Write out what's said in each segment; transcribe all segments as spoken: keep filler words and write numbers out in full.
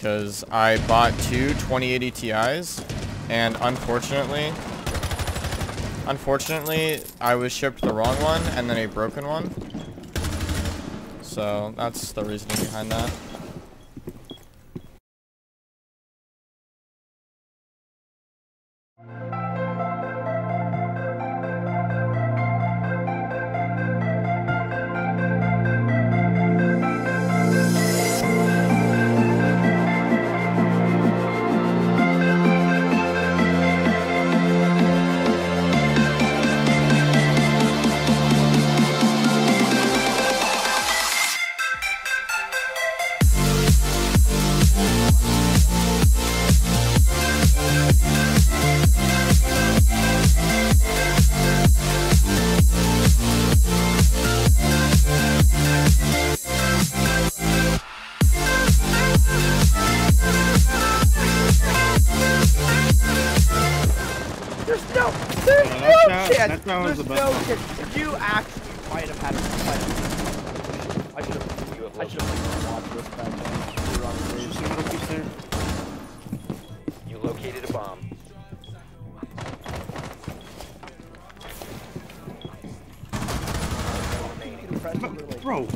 because I bought two twenty eighty Ti's, and unfortunately, unfortunately, I was shipped the wrong one and then a broken one. So that's the reasoning behind that. That's not what it was about. No chance. You actually might have had a fight. I should have. I should have watched this back then. You're on the bridge. See what you said? You located a bomb. Bro,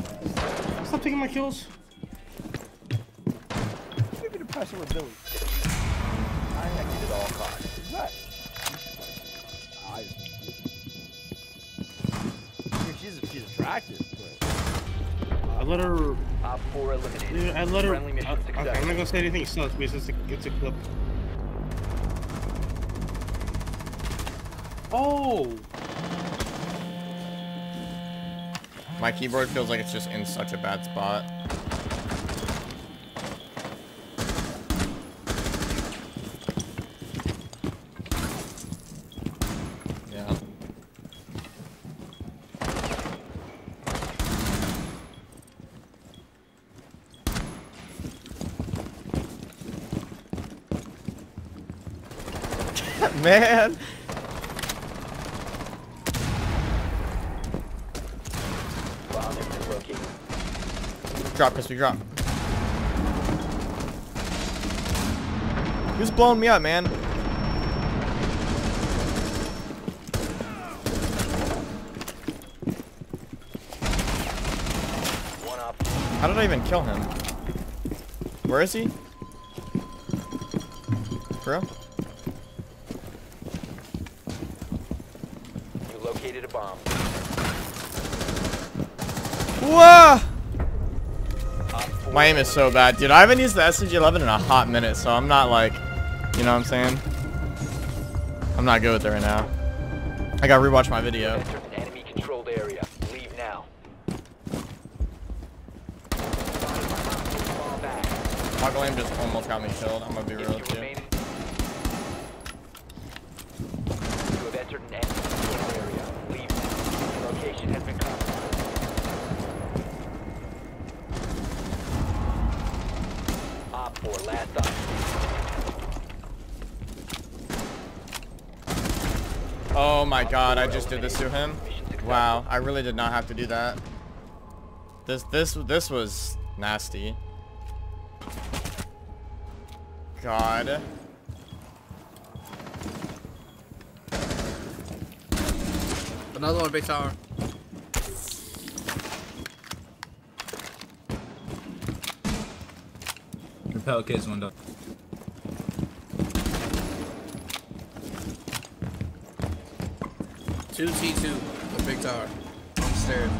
stop taking my kills. Maybe the pressure with Billy. I acted at all costs. What? She's, she's attractive, but... I let her... Top four eliminated. Dude, I let her... I, okay, I'm not gonna say anything sus, because it's a, it's a clip. Oh! My keyboard feels like it's just in such a bad spot. Man! Drop, Chris, we drop. He was blowing me up, man. One up. How did I even kill him? Where is he? Bro? A bomb. Whoa! My aim is so bad, dude. I haven't used the S C G eleven in a hot minute, so I'm not like, you know what I'm saying? I'm not good with it right now. I gotta rewatch my video. Enemy controlled area. Leave now. Toggle aim just almost got me killed. I'm gonna be real with you. Oh my god, I just did this to him. Wow, I really did not have to do that. This this this was nasty. God. Another one, big tower. Repel kids one done. Two T two, the big tower. Upstairs.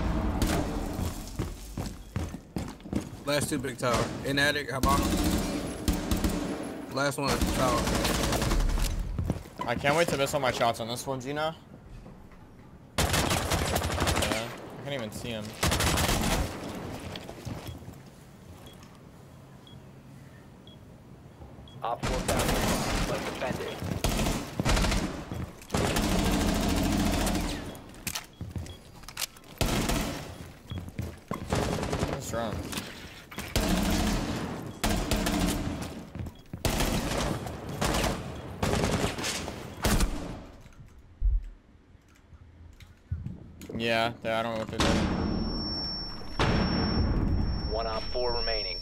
Last two big tower. In attic, Habano. Last one, tower. I can't wait to miss all my shots on this one, Gina. Yeah. I can't even see him. Op four down. Like defended. Wrong. Yeah, I don't know what to do. One on four remaining.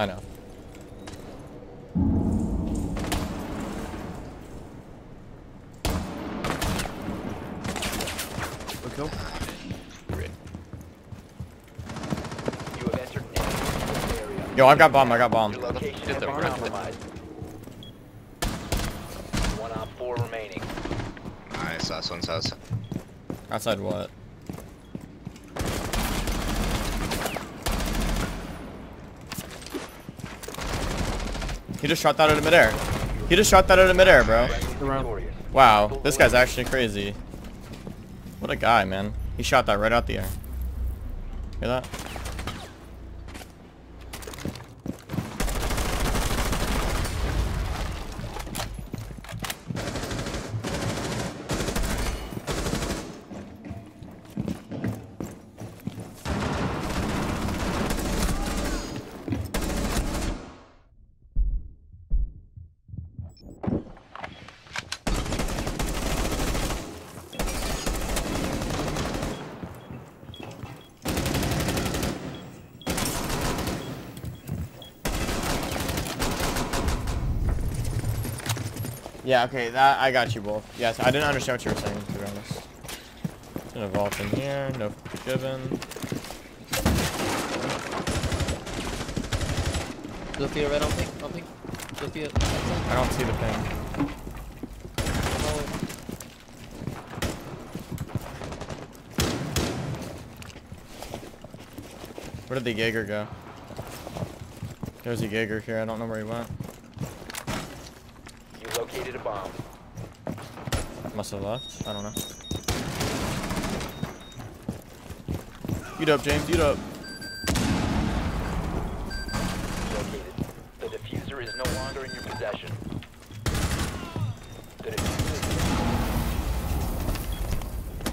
I know. Okay. Yo, I got bomb, I got bomb. One on four remaining. Nice, last one's outside. Outside what? He just shot that out of midair. He just shot that out of midair, bro. Wow, this guy's actually crazy. What a guy, man. He shot that right out the air. Hear that? Yeah, okay, that I got you both. Yes, I didn't understand what you were saying, to be honest. It's gonna vault in here, no forgiven. Sophia red on ping, on ping. Sophia, I don't see the ping. Where did the Jaeger go? There's a Jaeger here, I don't know where he went. Located a bomb. Must have left. I don't know. Eat up, James. Eat up. Located. The diffuser is no longer in your possession. The diffuser.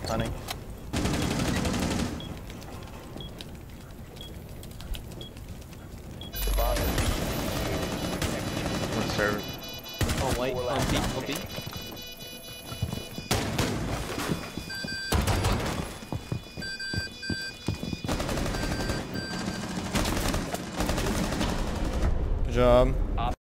Honey. The bomb is on server. On white, on B, on B. Good job.